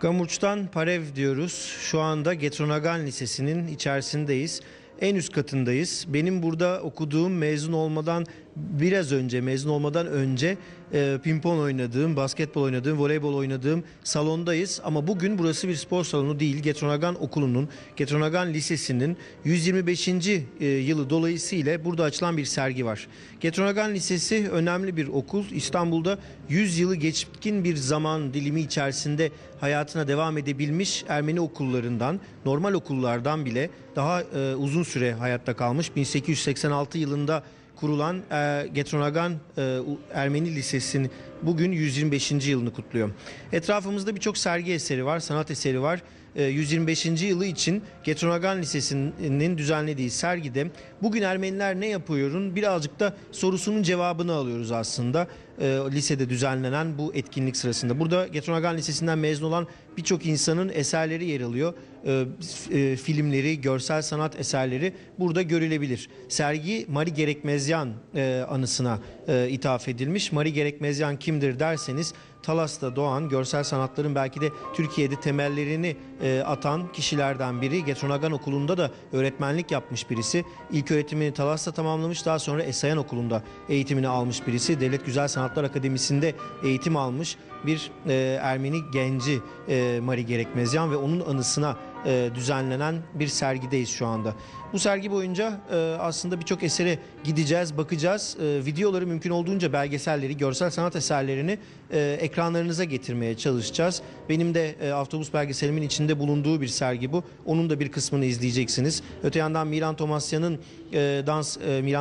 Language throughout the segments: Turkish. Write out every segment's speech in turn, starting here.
Gamuç'tan Parev diyoruz. Şu anda Getronagan Lisesi'nin içerisindeyiz. En üst katındayız. Benim burada okuduğum, mezun olmadan önce pimpon oynadığım, basketbol oynadığım, voleybol oynadığım salondayız. Ama bugün burası bir spor salonu değil. Getronagan Okulu'nun, Getronagan Lisesi'nin 125. Yılı dolayısıyla burada açılan bir sergi var. Getronagan Lisesi önemli bir okul. İstanbul'da 100 yılı geçkin bir zaman dilimi içerisinde hayatına devam edebilmiş Ermeni okullarından, normal okullardan bile daha uzun süre hayatta kalmış. 1886 yılında kurulan Getronagan Ermeni Lisesi'nin bugün 125. yılını kutluyor. Etrafımızda birçok sergi eseri var, sanat eseri var. 125. yılı için Getronagan Lisesi'nin düzenlediği sergide bugün Ermeniler ne yapıyorun birazcık da sorusunun cevabını alıyoruz aslında lisede düzenlenen bu etkinlik sırasında. Burada Getronagan Lisesi'nden mezun olan birçok insanın eserleri yer alıyor. Filmleri, görsel sanat eserleri burada görülebilir. Sergi Mari Gerekmezyan anısına ithaf edilmiş. Mari Gerekmezyan kimdir derseniz, Talas'ta doğan, görsel sanatların belki de Türkiye'de temellerini atan kişilerden biri. Getronagan Okulu'nda da öğretmenlik yapmış birisi. İlk öğretimini Talas'ta tamamlamış, daha sonra Esayan Okulu'nda eğitimini almış birisi. Devlet Güzel Sanatlar Akademisi'nde eğitim almış bir Ermeni genci Mari Gerekmezyan ve onun anısına düzenlenen bir sergideyiz şu anda. Bu sergi boyunca aslında birçok esere gideceğiz, bakacağız. Videoları mümkün olduğunca belgeselleri, görsel sanat eserlerini ekranlarınıza getirmeye çalışacağız. Benim de Avtobüs belgeselimin içinde bulunduğu bir sergi bu. Onun da bir kısmını izleyeceksiniz. Öte yandan Miran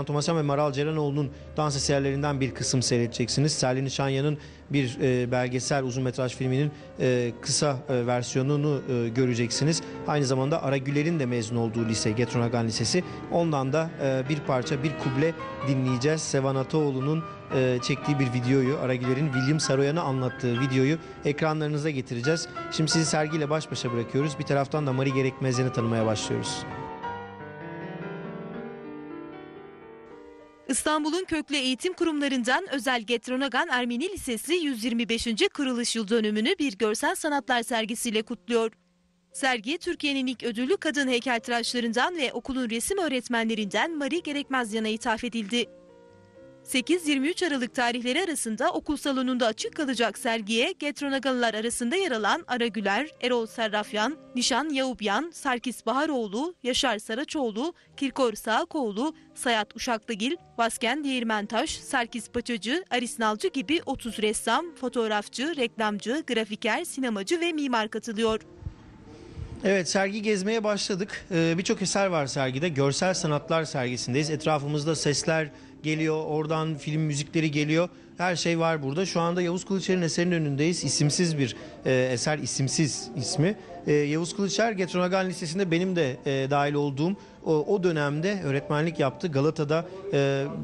Tomasyan ve Maral Ceranoğlu'nun dans eserlerinden bir kısım seyredeceksiniz. Selin Nişanya'nın bir belgesel uzun metraj filminin kısa versiyonunu göreceksiniz. Aynı zamanda Ara Güler'in de mezun olduğu lise Getronagan Lisesi. Ondan da bir parça, bir kuble dinleyeceğiz. Sevan Ataoğlu'nun çektiği bir videoyu, Ara Güler'in William Saroyan'a anlattığı videoyu ekranlarınıza getireceğiz. Şimdi sizi sergiyle baş başa bırakıyoruz. Bir taraftan da Mari Gerekmezyan'ı tanımaya başlıyoruz. İstanbul'un köklü eğitim kurumlarından özel Getronagan Ermeni Lisesi 125. kuruluş yıl dönümünü bir görsel sanatlar sergisiyle kutluyor. Sergi Türkiye'nin ilk ödüllü kadın heykeltıraşlarından ve okulun resim öğretmenlerinden Mari Gerekmezyan'a ithaf edildi. 8-23 Aralık tarihleri arasında okul salonunda açık kalacak sergiye Getronagalılar arasında yer alan Ara Güler, Erol Sarafyan, Nişan Yavubyan, Sarkis Baharoğlu, Yaşar Saraçoğlu, Kirkor Sağkoğlu, Sayat Uşaklıgil, Vazken Değirmentaş, Sarkis Paçacı, Arisnalcı gibi 30 ressam, fotoğrafçı, reklamcı, grafiker, sinemacı ve mimar katılıyor. Evet, sergi gezmeye başladık. Birçok eser var sergide. Görsel sanatlar sergisindeyiz. Etrafımızda sesler geliyor, oradan film müzikleri geliyor. Her şey var burada. Şu anda Yavuz Kılıçer'in eserinin önündeyiz. İsimsiz bir eser, isimsiz ismi. Yavuz Kılıçer, Getronagan Lisesi'nde benim de dahil olduğum o dönemde öğretmenlik yaptı. Galata'da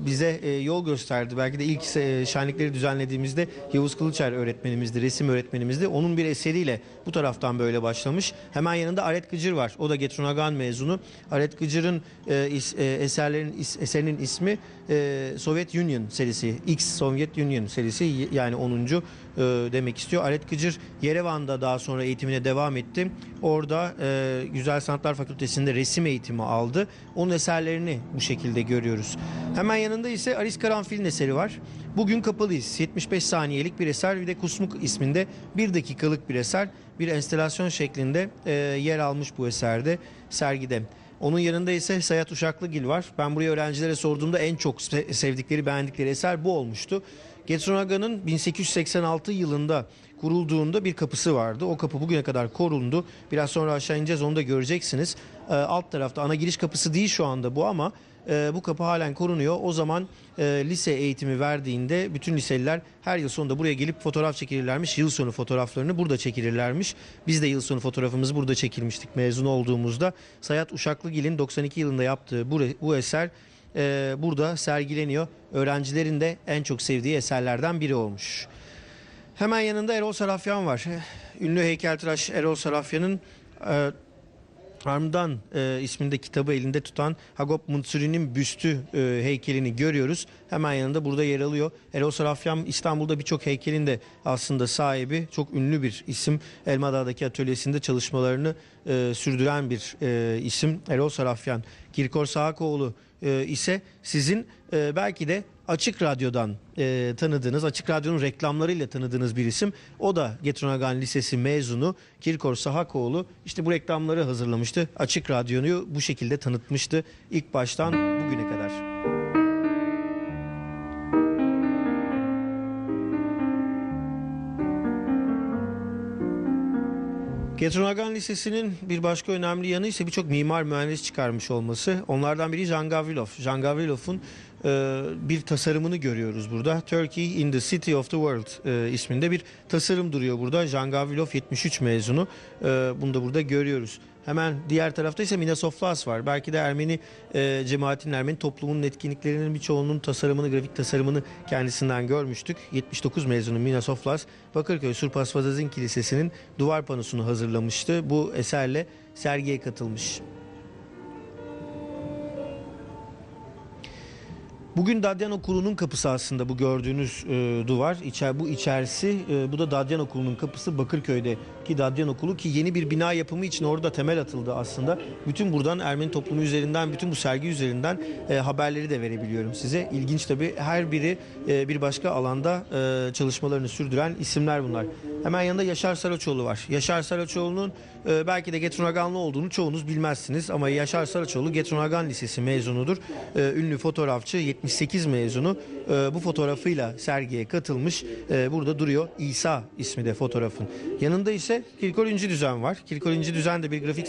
bize yol gösterdi. Belki de ilk şenlikleri düzenlediğimizde Yavuz Kılıçer öğretmenimizdi, resim öğretmenimizdi. Onun bir eseriyle bu taraftan böyle başlamış. Hemen yanında Aret Gıcır var. O da Getronagan mezunu. Aret Gıcır'ın eserinin ismi Soviet Union serisi. X Soviet Union serisi, yani 10. demek istiyor. Aret Gıcır Yerevan'da daha sonra eğitimine devam etti. Orada Güzel Sanatlar Fakültesi'nde resim eğitimi aldı. Onun eserlerini bu şekilde görüyoruz. Hemen yanında ise Aris Karanfil'in eseri var. Bugün kapalıyız. 75 saniyelik bir eser, bir de Kusmuk isminde 1 dakikalık bir eser. Bir enstelasyon şeklinde yer almış bu eserde, sergide. Onun yanında ise Sayat Uşaklıgil var. Ben buraya öğrencilere sorduğumda en çok sevdikleri, beğendikleri eser bu olmuştu. Getronaga'nın 1886 yılında kurulduğunda bir kapısı vardı. O kapı bugüne kadar korundu. Biraz sonra aşağı ineceğiz, onu da göreceksiniz. Alt tarafta ana giriş kapısı değil şu anda bu, ama bu kapı halen korunuyor. O zaman lise eğitimi verdiğinde bütün liseliler her yıl sonunda buraya gelip fotoğraf çekilirlermiş. Yıl sonu fotoğraflarını burada çekilirlermiş. Biz de yıl sonu fotoğrafımızı burada çekilmiştik mezun olduğumuzda. Sayat Uşaklıgil'in 92 yılında yaptığı bu eser burada sergileniyor. Öğrencilerin de en çok sevdiği eserlerden biri olmuş. Hemen yanında Erol Sarafyan var. Ünlü heykeltıraş Erol Sarafyan'ın Armdan isminde kitabı elinde tutan Hagop Mıntsuri'nin büstü heykelini görüyoruz. Hemen yanında burada yer alıyor. Erol Sarafyan İstanbul'da birçok heykelin de aslında sahibi. Çok ünlü bir isim. Elmadağ'daki atölyesinde çalışmalarını sürdüren bir isim. Erol Sarafyan. Kirkor Sağkoğlu ise sizin belki de Açık Radyo'dan tanıdığınız, Açık Radyo'nun reklamlarıyla tanıdığınız bir isim. O da Getronagan Lisesi mezunu Kirkor Sağkoğlu. İşte bu reklamları hazırlamıştı. Açık Radyo'yu bu şekilde tanıtmıştı ilk baştan bugüne kadar. Getronagan Lisesi'nin bir başka önemli yanı ise birçok mimar mühendis çıkarmış olması. Onlardan biri Jean Gavrilov. Jean Gavrilov'un bir tasarımını görüyoruz burada. Turkey in the City of the World isminde bir tasarım duruyor burada. Jean Gavrilov 73 mezunu. Bunu da burada görüyoruz. Hemen diğer tarafta ise Minasoflas var. Belki de Ermeni cemaatinin, Ermeni toplumunun etkinliklerinin birçoğunun tasarımını, grafik tasarımını kendisinden görmüştük. 79 mezunu Minasoflas, Bakırköy Surp Asvazin Kilisesi'nin duvar panosunu hazırlamıştı. Bu eserle sergiye katılmış. Bugün Dadyan Okulu'nun kapısı aslında bu gördüğünüz duvar. Bu içerisi, bu da Dadyan Okulu'nun kapısı, Bakırköy'deki Dadyan Okulu ki yeni bir bina yapımı için orada temel atıldı aslında. Bütün buradan Ermeni toplumu üzerinden, bütün bu sergi üzerinden haberleri de verebiliyorum size. İlginç tabii, her biri bir başka alanda çalışmalarını sürdüren isimler bunlar. Hemen yanında Yaşar Saraçoğlu var. Yaşar Saraçoğlu'nun belki de Getronaganlı olduğunu çoğunuz bilmezsiniz ama Yaşar Saraçoğlu Getronagan Lisesi mezunudur. Ünlü fotoğrafçı, 78 mezunu, bu fotoğrafıyla sergiye katılmış. Burada duruyor. İsa ismi de fotoğrafın. Yanında ise Kirkor İnci Düzen var. Kirkor İnci Düzen de bir grafik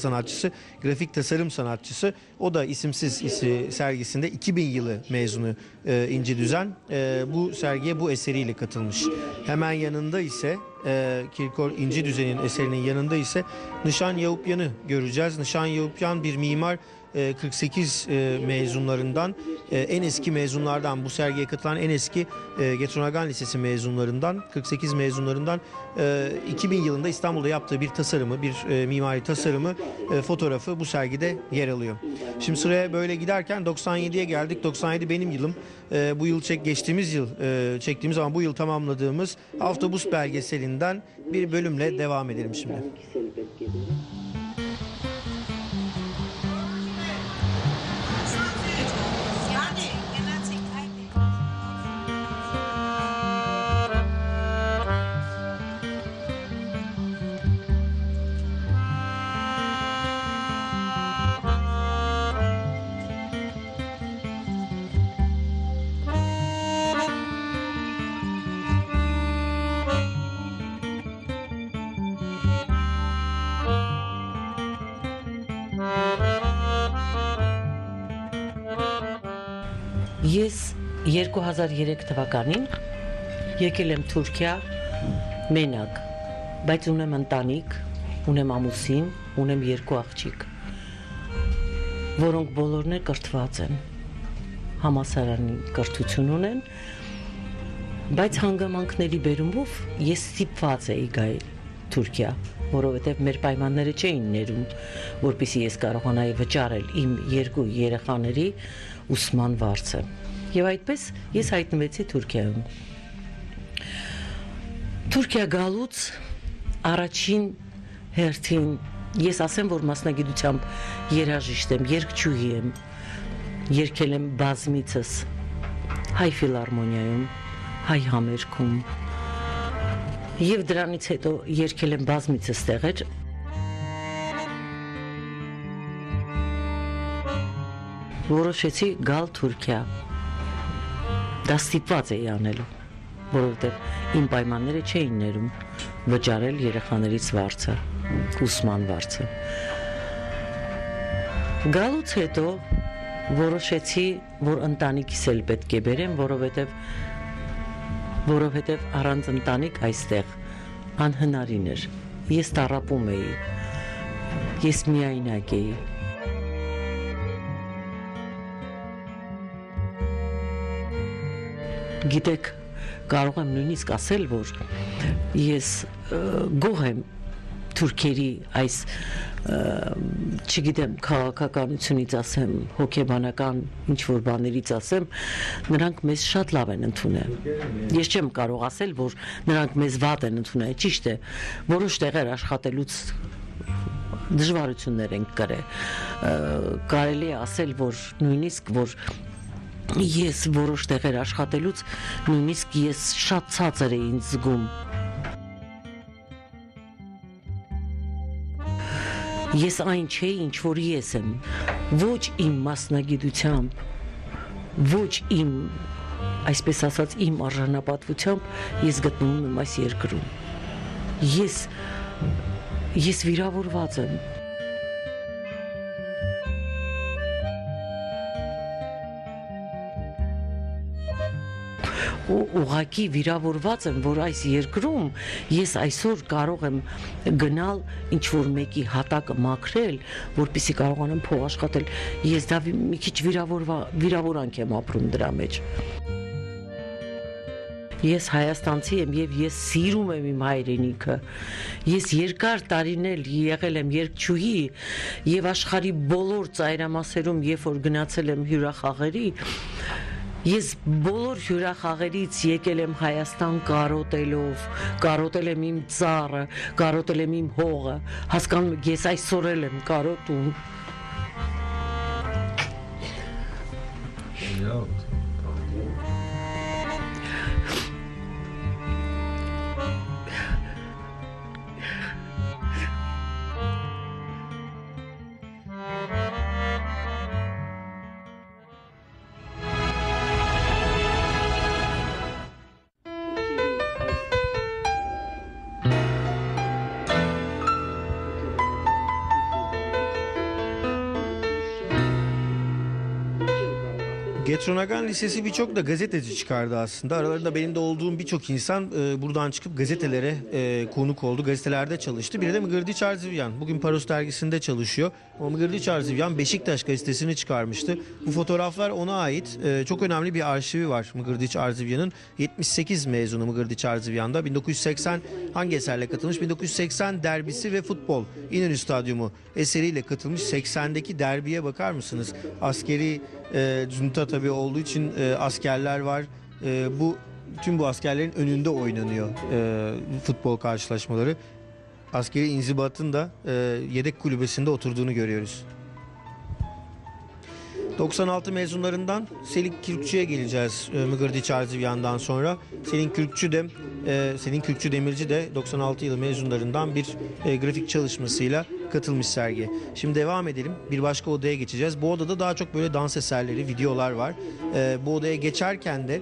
sanatçısı, grafik tasarım sanatçısı. O da isimsiz sergisinde 2000 yılı mezunu İnci Düzen. Bu sergiye bu eseriyle katılmış. Hemen yanında ise Kirkor İnci Düzen'in eserinin yanında ise Nişan Yavubyan'ı göreceğiz. Nişan Yavubyan bir mimar, 48 mezunlarından, en eski mezunlardan, bu sergiye katılan en eski Getronagan Lisesi mezunlarından, 48 mezunlarından 2000 yılında İstanbul'da yaptığı bir tasarımı, bir mimari tasarımı fotoğrafı bu sergide yer alıyor. Şimdi sıraya böyle giderken 97'ye geldik. 97 benim yılım. Bu yıl geçtiğimiz yıl çektiğimiz ama bu yıl tamamladığımız Avtobüs belgeselinden bir bölümle devam edelim şimdi. Ես 2003 թվականին եկել եմ Թուրքիա մենակ, բայց ունեմ ընտանիք, ունեմ ամուսին, ունեմ երկու աղջիկ, որոնք բոլորն էլ կրթված են, համասարանի կրթություն ունեն, բայց հանգամանքների բերումով ես ստիպված էի գալ Թուրքիա, որովհետև մեր պայմանները չէին ներում, որպեսզի ես կարողանայի վճարել իմ երկու երեխաների ուսման վարձը։ Եվ այդպես ես հայտնվեցի Թուրքիայում։ Թուրքիա գալուց առաջին հերթին ես ասեմ, որ մասնագիտությամբ երաժիշտ եմ, երգչուհի եմ, երգել եմ բազմիցս հայ ֆիլարմոնիայում, հայ համերգում, եւ դրանից հետո երգել եմ բազմիցս տեղեր։ Որոշեցի գալ Թուրքիա, դա ստիպված էի անելու, որովհետև իմ պայմանները չէին ներում վճարել երեխաներից վարձը, ուսման վարձը։ Գալուց հետո որոշեցի, որ ընտանիքիս էլ պետք է բերեմ, որովհետև առանց ընտանիք այստեղ անհնարին էր։ Ես տառապում էի, ես միայնակ էի։ Գիտեք, կարող եմ նույնիսկ ասել, որ ես գոհ եմ Türkleri ays çigidem քաղաքականությունից ասեմ, հոգեբանական ինչ որ բաներից ասեմ, նրանք մեզ շատ լավ են ընդունել։ Ես չեմ կարող ասել, որ նրանք մեզ վատ են ընդունել, ճիշտ է, որոշ տեղեր աշխատելուց դժվարություններ են կրել։ Կարելի է ասել, որ նույնիսկ որ ես որոշ տեղեր աշխատելուց նույնիսկ ես շատ ցածր եմ զգում։ Ես այն չէ, ինչ որ ես եմ, ոչ իմ մասնագիտությամբ, ոչ իմ, այսպես ասած, իմ արժանապատվությամբ, ես գտնվում եմ այս երկրում, ես վիրավորված եմ, ուղղակի վիրավորված եմ, որ այս երկրում ես այսօր կարող եմ գնալ ինչ-որ մեկի հատակը մաքրել, որպեսզի կարողանամ փոխաշխատել, ես դա մի քիչ վիրավորանք եմ ապրում դրա մեջ։ Ես հայաստանցի եմ եւ ես սիրում եմ իմ հայրենիքը։ Ես երկար տարիներ եղել եմ երգչուհի եւ աշխարհի բոլոր ծայրամասերում, երբ որ գնացել եմ հյուրախաղերի, ես բոլոր հյուրախաղերից եկել եմ Հայաստան կարոտելով, կարոտել եմ իմ ծառը, կարոտել եմ իմ հողը, հասկանում եք, ես այսօր եմ կարոտում։ Getronagan Lisesi birçok da gazeteci çıkardı aslında. Aralarında benim de olduğum birçok insan buradan çıkıp gazetelere konuk oldu. Gazetelerde çalıştı. Biri de Mıgırdıç Arzivyan. Bugün Paros dergisinde çalışıyor. Ama Mıgırdıç Arzivyan Beşiktaş gazetesini çıkarmıştı. Bu fotoğraflar ona ait. Çok önemli bir arşivi var Mıgırdıç Arzivyan'ın. 78 mezunu Mıgırdıç Arzivyan'da. 1980 hangi eserle katılmış? 1980 derbisi ve futbol. İnönü Stadyumu eseriyle katılmış. 80'deki derbiye bakar mısınız? Askeri Zunta tabii olduğu için askerler var. Tüm bu askerlerin önünde oynanıyor futbol karşılaşmaları. Askeri inzibatın da yedek kulübesinde oturduğunu görüyoruz. 96 mezunlarından Selin Kürkçü'ye geleceğiz Mıgırdıç Arzivyan'dan sonra. Selin Kürkçü Demirci de 96 yılı mezunlarından bir grafik çalışmasıyla katılmış sergi. Şimdi devam edelim. Bir başka odaya geçeceğiz. Bu odada daha çok böyle dans eserleri, videolar var. Bu odaya geçerken de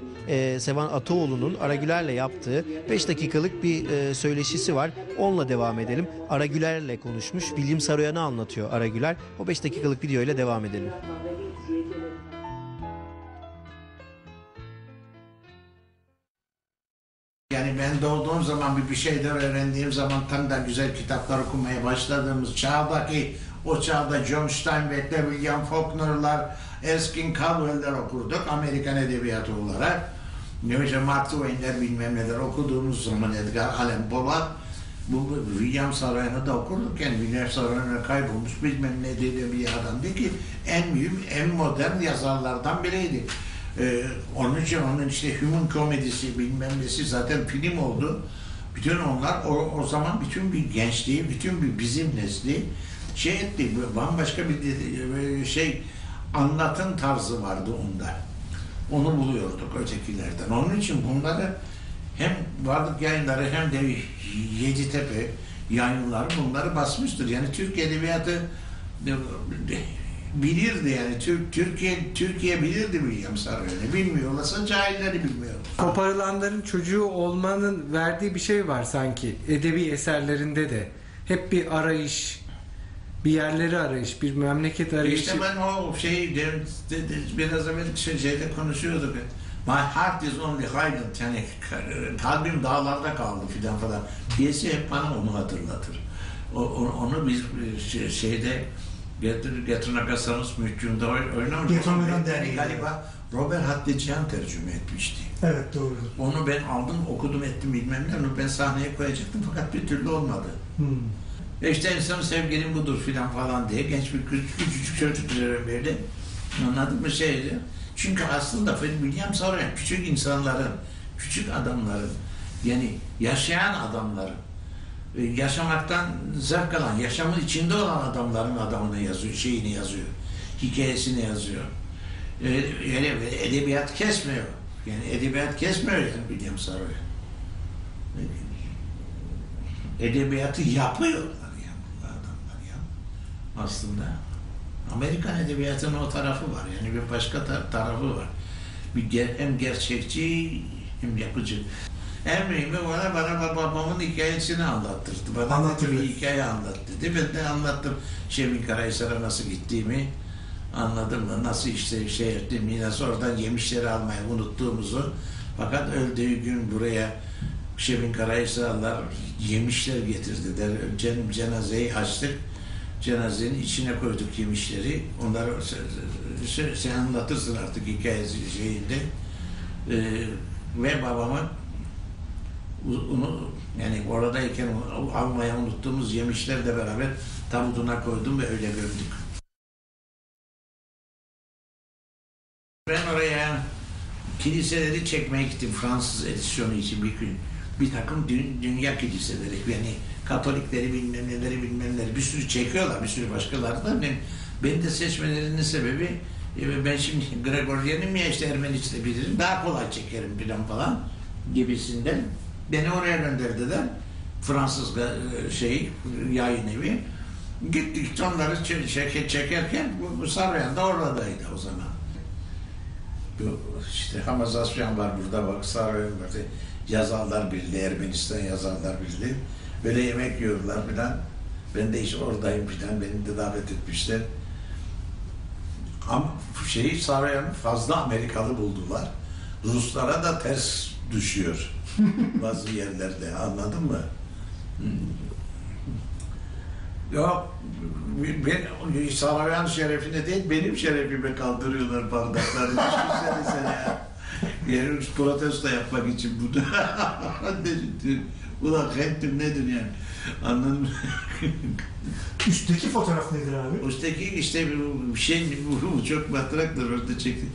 Sevan Ataoğlu'nun Ara Güler'le yaptığı 5 dakikalık bir söyleşisi var. Onunla devam edelim. Ara Güler'le konuşmuş. William Saroyan'ı anlatıyor Ara Güler. O 5 dakikalık videoyla devam edelim. Yani ben doğduğum zaman bir şeyler öğrendiğim zaman tam da güzel kitaplar okumaya başladığımız çağdaki o çağda John Steinbeck'ler, William Faulkner'lar, Erskine Caldwell'ler okurduk Amerikan edebiyatı olarak. Neyse Mark Twain'ler bilmem neler okuduğumuz zaman Edgar Allan Poe'lar, bu William Saroyan'ı da okurduk. William Saroyan kaybolmuş bilmem ne dedi bir adamdı ki en mühim, en modern yazarlardan biriydi. Onun için onun işte human komedisi bilmem nesi zaten film oldu. Bütün onlar o zaman bütün bir gençliği, bütün bir bizim nesli şey etti. Bambaşka bir şey anlatım tarzı vardı onda. Onu buluyorduk ötekilerden. Onun için bunları hem varlık yayınları hem de Yeditepe yayınları bunları basmıştır. Yani Türk edebiyatı bilirdi yani Türkiye bilirdi William Saroyan'ı bilmiyorlarsa cahilleri bilmiyor. Koparılanların çocuğu olmanın verdiği bir şey var sanki edebi eserlerinde de hep bir arayış, bir yerleri arayış, bir memleket arayışı. İşte ben o şeyi biraz evvel şeyde konuşuyorduk. My heart is only highland yani kalbim dağlarda kaldı filan falan. Piyesi hep bana onu hatırlatır. Onu biz şeyde Getronagan Sanat Müdürlüğü'nde oynamıştı. Getronagan Derneği galiba Robert Hatticyan tercüme etmişti. Evet doğru. Onu ben aldım, okudum, ettim bilmem ne. Onu ben sahneye koyacaktım fakat bir türlü olmadı. Ve işte insanın sevgilim budur filan falan diye genç bir kız, küçücük çocuklara verdi. Anladın mı şeydi? Çünkü aslında William Saroyan küçük insanların, küçük adamların, yani yaşayan adamların, yaşamaktan zevk alan, yaşamın içinde olan adamların adamını yazıyor, şeyini yazıyor, hikayesini yazıyor. Yani edebiyat kesmiyor. Yani edebiyat kesmiyor yani William Saroyan. Edebiyatı yapıyorlar ya bu adamlar ya. Aslında Amerikan edebiyatının o tarafı var. Yani bir başka tarafı var. Hem gerçekçi hem yapıcı. En mühimi bana babamın hikayesini anlattırdı. Bana bir hikaye anlattı. Ben de anlattım Şevin Karahisar'a nasıl gittiğimi. Anladım mı? Nasıl işte şey ettiğimi, nasıl oradan yemişleri almayı unuttuğumuzu. Fakat öldüğü gün buraya Şevin Karahisarlar yemişler getirdiler. Cenazeyi açtık. Cenazenin içine koyduk yemişleri. Onları sen anlatırsın artık hikayesi şeyinde. Ve babama onu, yani oradayken almaya unuttuğumuz yemişlerle beraber tabutuna koydum ve öyle gömdük. Ben oraya kiliseleri çekmeye gittim Fransız edisyonu için bir gün. Bir takım dünya kiliseleri, yani Katolikleri bilmem neleri bilmem neleri bir sürü çekiyorlar, bir sürü başkaları da. Beni de seçmelerinin sebebi, ben şimdi Gregorian'ım ya işte Ermenice'de bilirim, daha kolay çekerim falan falan gibisinden. Beni oraya gönderdiler, Fransız yayın evi. Gittik onları çekerken, bu Saroyan da oradaydı o zaman. İşte Hamazasyan var burada, bak Saroyan var. Yazarlar Birliği, Ermenistan Yazarlar Birliği. Böyle yemek yiyorlar filan. Ben de işte oradayım filan, beni de davet etmişler. Ama Saroyan'ı fazla Amerikalı buldular. Ruslara da ters düşüyor bazı yerlerde, anladın mı? Yok, ben Saroyan şerefine değil, benim şerefime kaldırıyorlar bardakları. Düşünsene ya. Yani protesto yapmak için bunu. Ulan kendim nedir yani? Anladın mı? Üstteki fotoğraf nedir abi? Üstteki işte bir şey, bu çok matraktır orada çekti.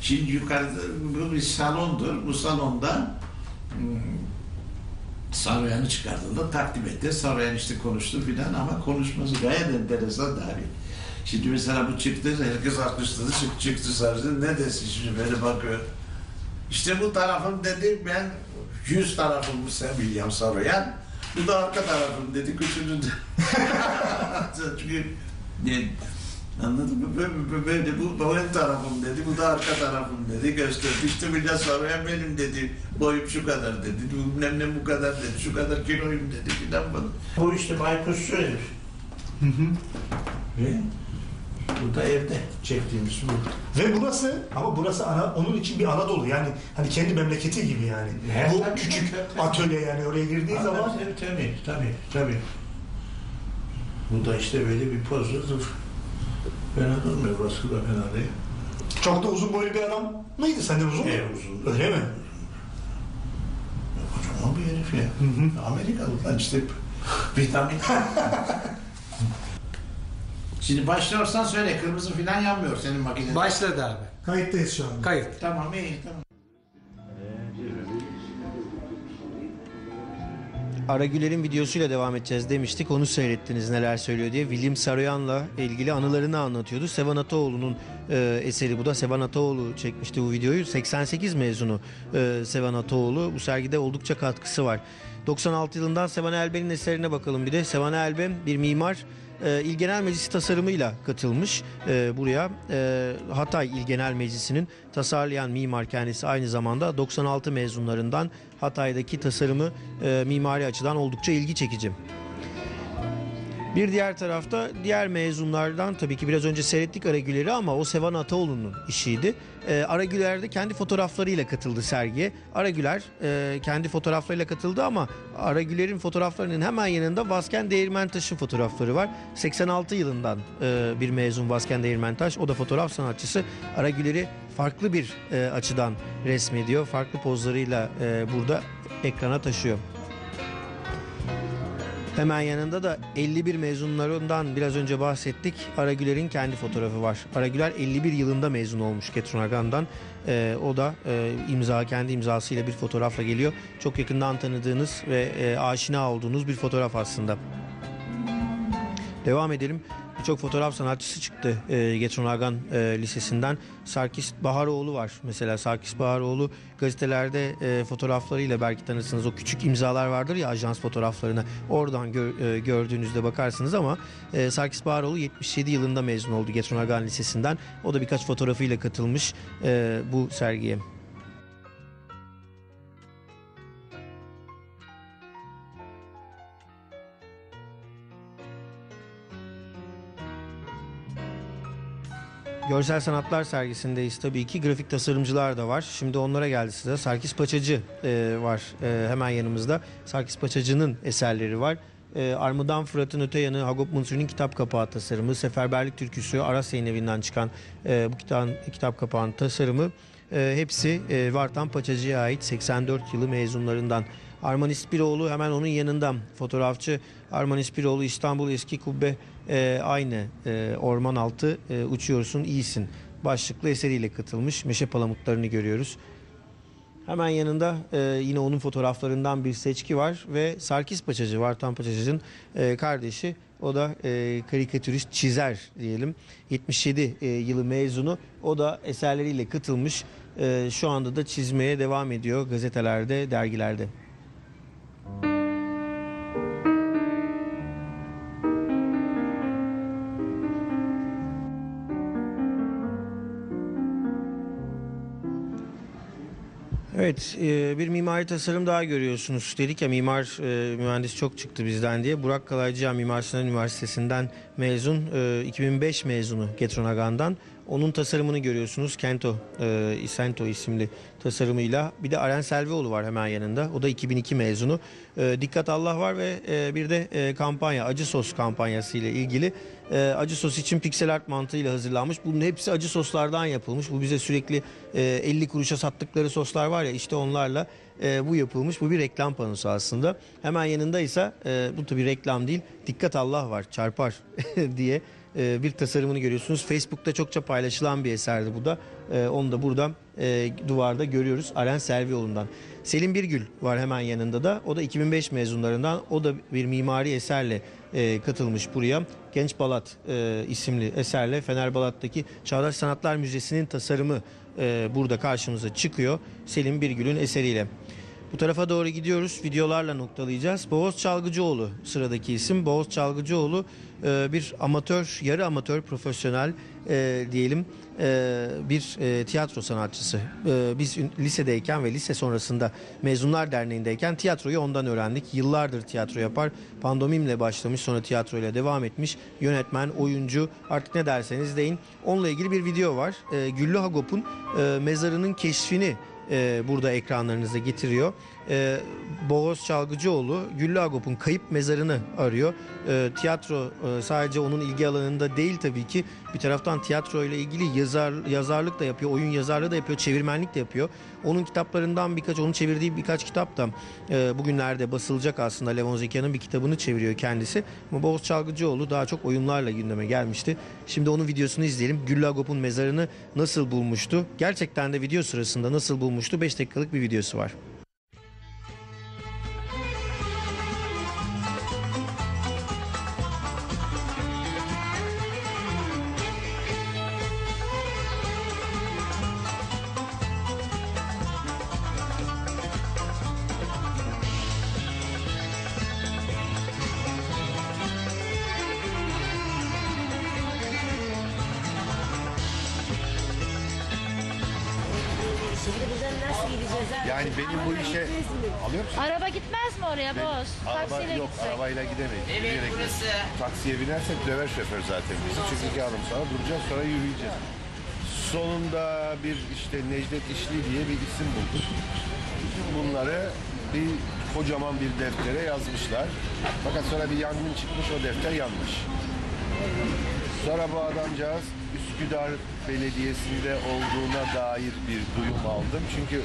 Şimdi yukarıda bu bir salondur. Bu salonda Saroyan'ı çıkardığında takdim etti. Saroyan işte konuştu filan ama konuşması gayet enteresan abi. Şimdi mesela bu çıktı, herkes alkışladı, çıktı Saroyan. Ne desin şimdi böyle bakıyor. İşte bu tarafım dedi, ben 100 tarafım bu William Saroyan, bu da arka tarafım dedi, küçülün. Çünkü anladın mı? Böyle bu benim tarafım dedi, bu da arka tarafım dedi, gösterdi. İşte William Saroyan benim dedi, boyum şu kadar dedi, nemnem bu kadar dedi, şu kadar kiloyum dedi filan bana. Bu işte Baykuş Söyür. Ve burada evde çektiğimiz bu. Ve burası, ama burası onun için bir Anadolu, yani hani kendi memleketi gibi yani. He, bu tabii, küçük tabii, atölye yani oraya girdiği zaman. Tabii. Bu da işte böyle bir pozdur. Fena durmuyor, burası da fena değil. Çok da uzun boylu bir adam mıydı? Senden uzun mu? Uzun. Öyle mi? Kocaman bir herif ya. Amerikalı'dan işte vitamin. Şimdi başlarsan söyle, kırmızı filan yanmıyor senin makinede. Başladı abi. Kayıttayız şu anda. Kayıt. Tamam, iyi, tamam. Ara Güler'in videosuyla devam edeceğiz demiştik. Onu seyrettiniz neler söylüyor diye. William Saroyan'la ilgili anılarını anlatıyordu. Sevan Ataoğlu'nun eseri bu da. Sevan Ataoğlu çekmişti bu videoyu. 88 mezunu Sevan Ataoğlu. Bu sergide oldukça katkısı var. 96 yılından Sevan Elben'in eserine bakalım bir de. Sevan Elben bir mimar. İl Genel Meclisi tasarımıyla katılmış buraya. Hatay İl Genel Meclisi'nin tasarlayan mimar kendisi, aynı zamanda 96 mezunlarından. Hatay'daki tasarımı mimari açıdan oldukça ilgi çekici. Bir diğer tarafta diğer mezunlardan tabii ki biraz önce seyrettik Ara Güler'i ama o Sevan Ataoğlu'nun işiydi. Ara Güler de kendi fotoğraflarıyla katıldı sergiye. Ara Güler kendi fotoğraflarıyla katıldı ama Ara Güler'in fotoğraflarının hemen yanında Vazken Değirmentaş'ın fotoğrafları var. 86 yılından bir mezun Vazken Değirmentaş. O da fotoğraf sanatçısı. Ara Güler'i farklı bir açıdan resmediyor. Farklı pozlarıyla burada ekrana taşıyor. Hemen yanında da 51 mezunlarından biraz önce bahsettik. Ara Güler'in kendi fotoğrafı var. Ara Güler 51 yılında mezun olmuş Getronagan'dan. O da kendi imzasıyla bir fotoğrafla geliyor. Çok yakından tanıdığınız ve aşina olduğunuz bir fotoğraf aslında. Devam edelim. Birçok fotoğraf sanatçısı çıktı Getronagan Lisesi'nden. Sarkis Baharoğlu var. Mesela Sarkis Baharoğlu gazetelerde fotoğraflarıyla belki tanırsınız. O küçük imzalar vardır ya ajans fotoğraflarına. Oradan gördüğünüzde bakarsınız ama Sarkis Baharoğlu 77 yılında mezun oldu Getronagan Lisesi'nden. O da birkaç fotoğrafıyla katılmış bu sergiye. Görsel sanatlar sergisindeyiz tabii ki. Grafik tasarımcılar da var. Şimdi onlara geldi size. Sarkis Paçacı var hemen yanımızda. Sarkis Paçacı'nın eserleri var. Armudan Fırat'ın öte yanı, Hagop Munsuri'nin kitap kapağı tasarımı, Seferberlik Türküsü, Aras Yayın Evi'nden çıkan bu kitap kapağının tasarımı. Hepsi Vartan Paçacı'ya ait 84 yılı mezunlarından. Arman İspiroğlu hemen onun yanından fotoğrafçı. Arman İspiroğlu İstanbul Eski Kubbe aynı orman altı uçuyorsun iyisin başlıklı eseriyle katılmış. Meşe palamutlarını görüyoruz. Hemen yanında yine onun fotoğraflarından bir seçki var ve Sarkis Paçacı, Vartan Paçacı'nın kardeşi. O da karikatürist, çizer diyelim. 77 yılı mezunu. O da eserleriyle katılmış. Şu anda da çizmeye devam ediyor gazetelerde, dergilerde. Evet, bir mimari tasarım daha görüyorsunuz. Dedik ya mimar mühendis çok çıktı bizden diye. Burak Kalaycıyan Mimar Sinan Üniversitesi'nden mezun, 2005 mezunu Getronagan'dan. Onun tasarımını görüyorsunuz. Sento isimli tasarımıyla. Bir de Aren Selvioğlu var hemen yanında. O da 2002 mezunu. Dikkat Allah var ve bir de kampanya, acı sos kampanyası ile ilgili. Acı sos için piksel art mantığıyla hazırlanmış. Bunun hepsi acı soslardan yapılmış. Bu bize sürekli 50 kuruşa sattıkları soslar var ya, işte onlarla bu yapılmış. Bu bir reklam panosu aslında. Hemen yanında ise bu tabii reklam değil. Dikkat Allah var, çarpar diye bir tasarımını görüyorsunuz. Facebook'ta çokça paylaşılan bir eserdi bu da. Onu da burada duvarda görüyoruz. Aren Servioğlu'ndan. Selin Birgül var hemen yanında da. O da 2005 mezunlarından. O da bir mimari eserle katılmış buraya. Genç Balat isimli eserle Fener Balat'taki Çağdaş Sanatlar Müzesi'nin tasarımı burada karşımıza çıkıyor. Selin Birgül'ün eseriyle. Bu tarafa doğru gidiyoruz. Videolarla noktalayacağız. Boğaz Çalgıcıoğlu sıradaki isim. Boğaz Çalgıcıoğlu bir amatör, yarı amatör, profesyonel diyelim bir tiyatro sanatçısı. Biz lisedeyken ve lise sonrasında Mezunlar Derneği'ndeyken tiyatroyu ondan öğrendik. Yıllardır tiyatro yapar. Pandomimle başlamış, sonra tiyatroyla devam etmiş. Yönetmen, oyuncu, artık ne derseniz deyin. Onunla ilgili bir video var. Güllü Agop'un mezarının keşfini burada ekranlarınıza getiriyor. Boğaz Çalgıcıoğlu Güllü Agop'un kayıp mezarını arıyor. Tiyatro sadece onun ilgi alanında değil tabii ki. Bir taraftan tiyatro ile ilgili yazarlık da yapıyor, oyun yazarlığı da yapıyor, çevirmenlik de yapıyor. Onun kitaplarından birkaç, onun çevirdiği birkaç kitap da bugünlerde basılacak aslında. Levon Zekia'nın bir kitabını çeviriyor kendisi. Ama Boğaz Çalgıcıoğlu daha çok oyunlarla gündeme gelmişti. Şimdi onun videosunu izleyelim. Güllü Agop'un mezarını nasıl bulmuştu? Gerçekten de video sırasında nasıl bulmuştu? 5 dakikalık bir videosu var. Yani benim bu işe alıyor musun? Araba gitmez mi oraya boz? Arabayla gidemeyiz. Evet burası. Taksiye binersek döver şoför zaten bizi. Çünkü iki adım sonra duracağız, sonra yürüyeceğiz. Sonunda bir işte Necdet İşli diye bir isim bulduk. Bunları bir kocaman bir deftere yazmışlar. Fakat sonra bir yangın çıkmış, o defter yanmış. Sonra bu adamcağız Üsküdar Belediyesi'nde olduğuna dair bir duyum aldım. Çünkü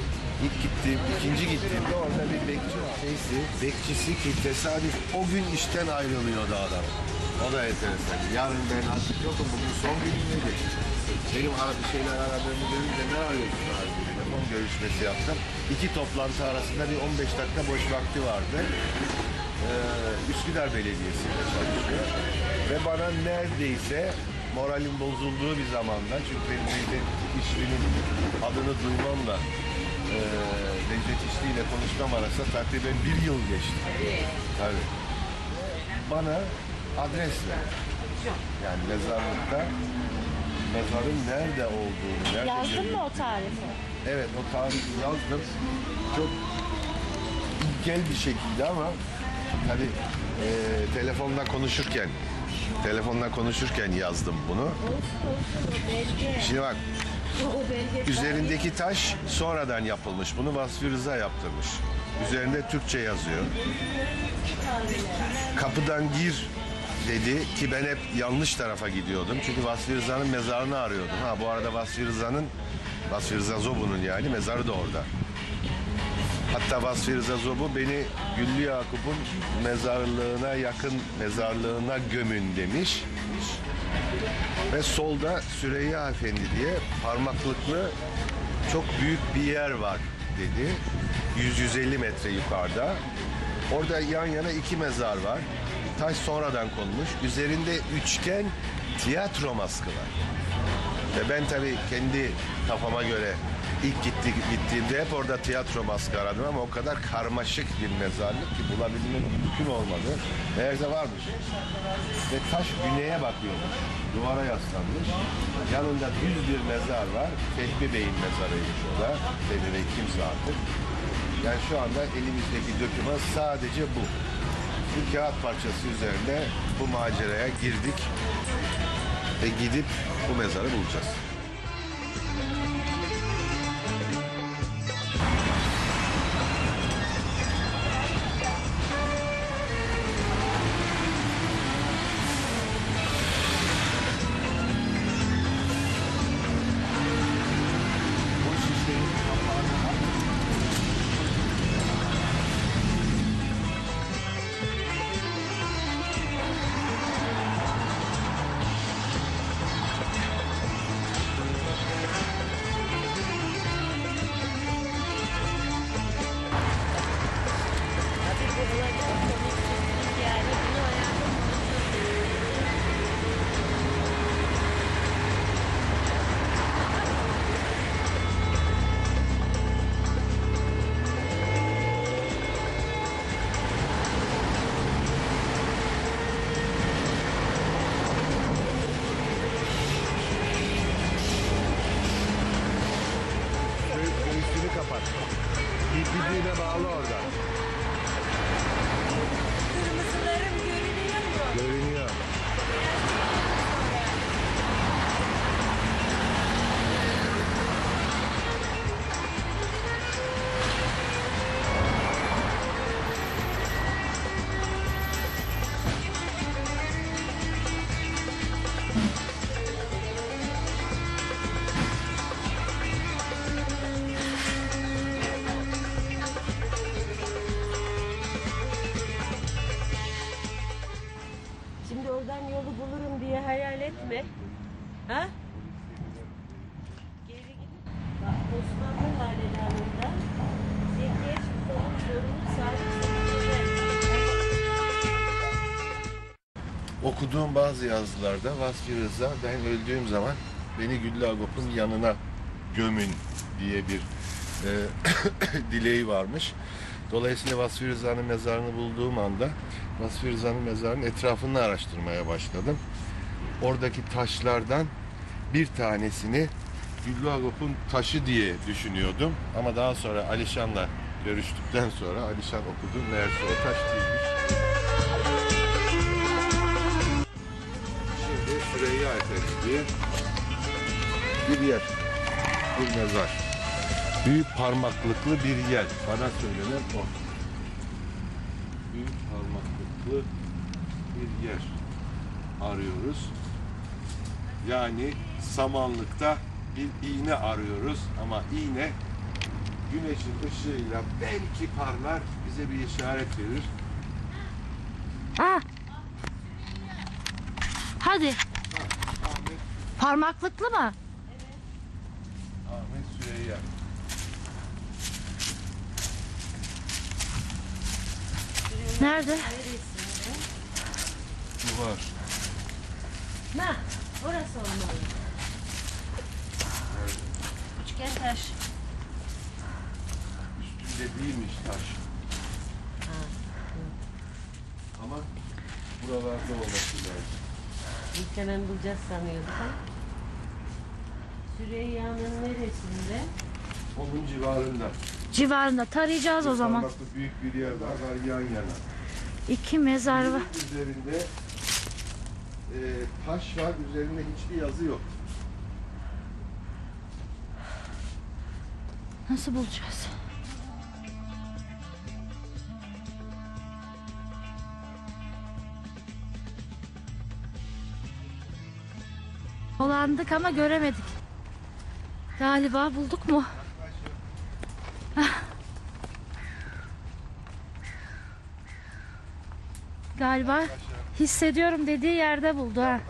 ikinci gittiğimde orada bir bekçi var. Neyse, bekçisi ki tesadüf o gün işten ayrılıyordu adam. O da enteresan. Yarın ben artık yokum, bugün son günümde geçtim. Benim bir şeyler aradığımı görünce ne arıyorsun abi? Telefon görüşmesi yaptım. İki toplantı arasında bir 15 dakika boş vakti vardı. Üsküdar Belediyesi'nde çalışıyor. Ve bana neredeyse moralim bozulduğu bir zamanda, çünkü benim Necdet İşli'nin adını duymamla Necdet İşli ile konuşmam arasında takriben bir yıl geçti. Tabii. Bana adres verdi. Yani mezarlıkta mezarın nerede olduğunu... Nerede yazdın mı o tarifi? Evet, o tarifi yazdım. Çok ilkel bir şekilde ama tabii telefonla konuşurken yazdım bunu. Şimdi bak, üzerindeki taş sonradan yapılmış. Bunu Vasfi Rıza yaptırmış. Üzerinde Türkçe yazıyor. Kapıdan gir dedi ki ben hep yanlış tarafa gidiyordum. Çünkü Vasfi Rıza'nın mezarını arıyordum. Ha, bu arada Vasfi Rıza Zobu'nun yani mezarı da orada. Hatta Vasfi Rıza Zobu beni Güllü Agop'un mezarlığına gömün demiş. Ve solda Süreyya Efendi diye parmaklıklı çok büyük bir yer var dedi. 100-150 metre yukarıda. Orada yan yana iki mezar var. Taş sonradan konmuş. Üzerinde üçgen tiyatro maskı var. Ve ben tabii kendi kafama göre ilk gittiğimde hep orada tiyatro maskı aradım ama o kadar karmaşık bir mezarlık ki bulabilmek mümkün olmadı. Meğerse varmış. Ve taş güneye bakıyormuş. Duvara yaslanmış. Yanında düz bir mezar var. Fehmi Bey'in mezarıymış o da. Fehmi Bey kimse artık. Yani şu anda elimizdeki döküman sadece bu. Bu kağıt parçası üzerinde bu maceraya girdik ve gidip bu mezarı bulacağız. Okuduğum bazı yazılarda Vasfi Rıza ben öldüğüm zaman beni Güllü Agop'un yanına gömün diye bir dileği varmış. Dolayısıyla Vasfi Rıza'nın mezarını bulduğum anda Vasfi Rıza'nın mezarının etrafını araştırmaya başladım. Oradaki taşlardan bir tanesini Güllü Agop'un taşı diye düşünüyordum. Ama daha sonra Alişan'la görüştükten sonra Alişan okudu. Meğerse o taş değilmiş. Süreyya Efendi bir yer, bir mezar. Büyük parmaklıklı bir yer. Bana söylenen o. Büyük parmaklıklı bir yer arıyoruz. Yani samanlıkta bir iğne arıyoruz ama iğne güneşin ışığıyla belki parlar, bize bir işaret verir. Ha. Hadi. Ha, Ahmet. Parmaklıklı mı? Evet. Ahmet Süreyya. Nerede? Bu var. Ne? Orası olmalı. Üçgen taş. Üstünde değilmiş taş. Ha. Ama buralarda olması lazım. İlk hemen bulacağız sanıyorduk. Süreyya'nın neresinde? Onun civarında. Civarında tarayacağız o zaman. Büyük bir yer var yan yana. İki mezar var. Üzerinde taş var, üzerinde hiçbir yazı yok. Nasıl bulacağız? Dolandık ama göremedik. Galiba bulduk mu? Galiba hissediyorum dediği yerde buldu ha.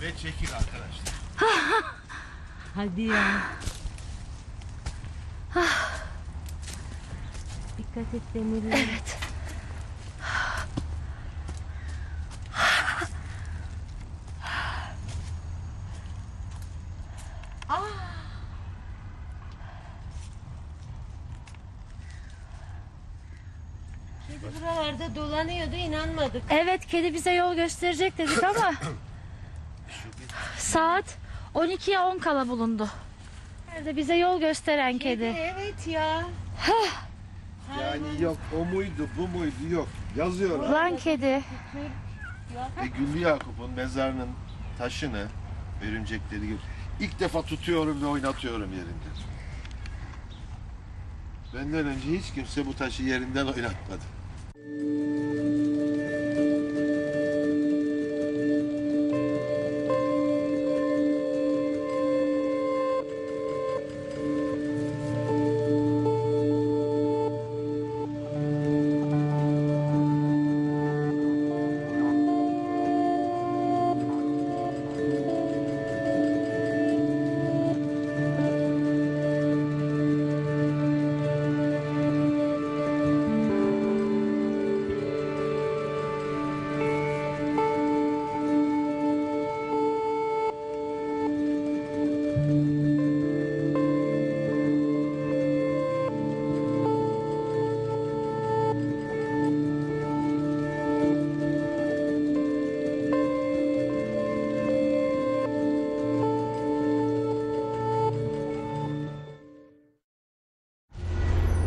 Ve çekil arkadaşlar. Hadi ya. Dikkat et demirler. Evet. Dolanıyordu, inanmadık. Evet, kedi bize yol gösterecek dedik ama saat 12'ye 10 kala bulundu. Nerede bize yol gösteren kedi? Evet ya. Yani yok, o muydu, bu muydu, yok. Yazıyor. Ulan kedi. Güllü Agop'un mezarının taşını, örümcekleri gibi ilk defa tutuyorum ve oynatıyorum yerinde. Benden önce hiç kimse bu taşı yerinden oynatmadı.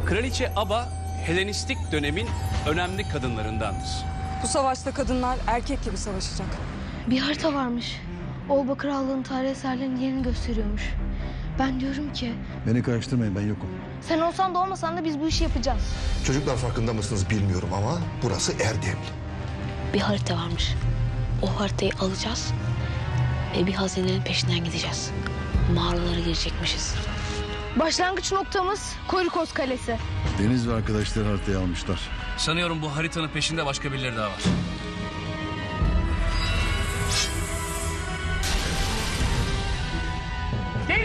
Kraliçe Aba, Helenistik dönemin önemli kadınlarındandır. Bu savaşta kadınlar erkek gibi savaşacak. Bir harita varmış. Olba Krallığı'nın tarih eserlerinin yerini gösteriyormuş. Ben diyorum ki... Beni karıştırmayın, ben yokum. Sen olsan da olmasan da biz bu işi yapacağız. Çocuklar farkında mısınız bilmiyorum ama burası Erdemli. Bir harita varmış. O haritayı alacağız ve bir hazinenin peşinden gideceğiz. Mağaralara girecekmişiz. Başlangıç noktamız Korikos Kalesi. Deniz ve arkadaşları haritayı almışlar. Sanıyorum bu haritanın peşinde başka birileri daha var. Deniz!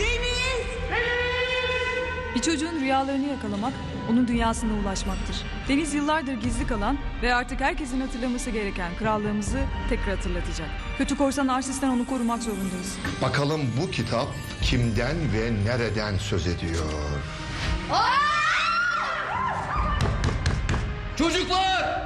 Deniz! Deniz! Bir çocuğun rüyalarını yakalamak, onun dünyasına ulaşmaktır. Deniz yıllardır gizli kalan ve artık herkesin hatırlaması gereken krallığımızı tekrar hatırlatacak. Kötü korsan Arsis'ten onu korumak zorundayız. Bakalım bu kitap kimden ve nereden söz ediyor? Çocuklar!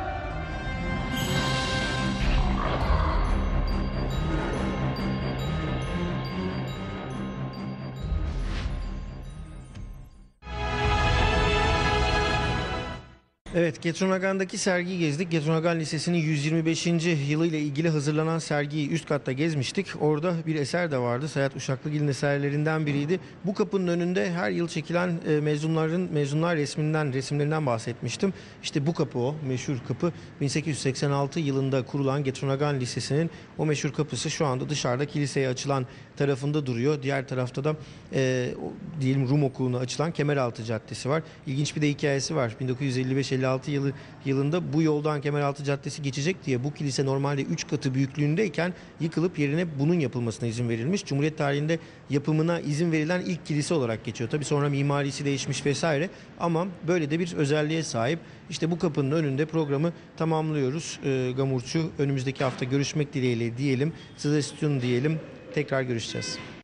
Evet, Getronagan'daki sergiyi gezdik. Getronagan Lisesi'nin 125. yılıyla ilgili hazırlanan sergiyi üst katta gezmiştik. Orada bir eser de vardı. Sayat Uşaklıgil'in eserlerinden biriydi. Bu kapının önünde her yıl çekilen mezunlar resimlerinden bahsetmiştim. İşte bu kapı o, meşhur kapı. 1886 yılında kurulan Getronagan Lisesi'nin o meşhur kapısı şu anda dışarıda kiliseye açılan tarafında duruyor. Diğer tarafta da diyelim Rum okuluna açılan Kemeraltı Caddesi var. İlginç bir de hikayesi var. 1955-56 yılında bu yoldan Kemeraltı Caddesi geçecek diye bu kilise normalde 3 katı büyüklüğündeyken yıkılıp yerine bunun yapılmasına izin verilmiş. Cumhuriyet tarihinde yapımına izin verilen ilk kilise olarak geçiyor. Tabii sonra mimarisi değişmiş vesaire ama böyle de bir özelliğe sahip. İşte bu kapının önünde programı tamamlıyoruz. Gamurçu, önümüzdeki hafta görüşmek dileğiyle diyelim. Size stüdyon diyelim. Tekrar görüşeceğiz.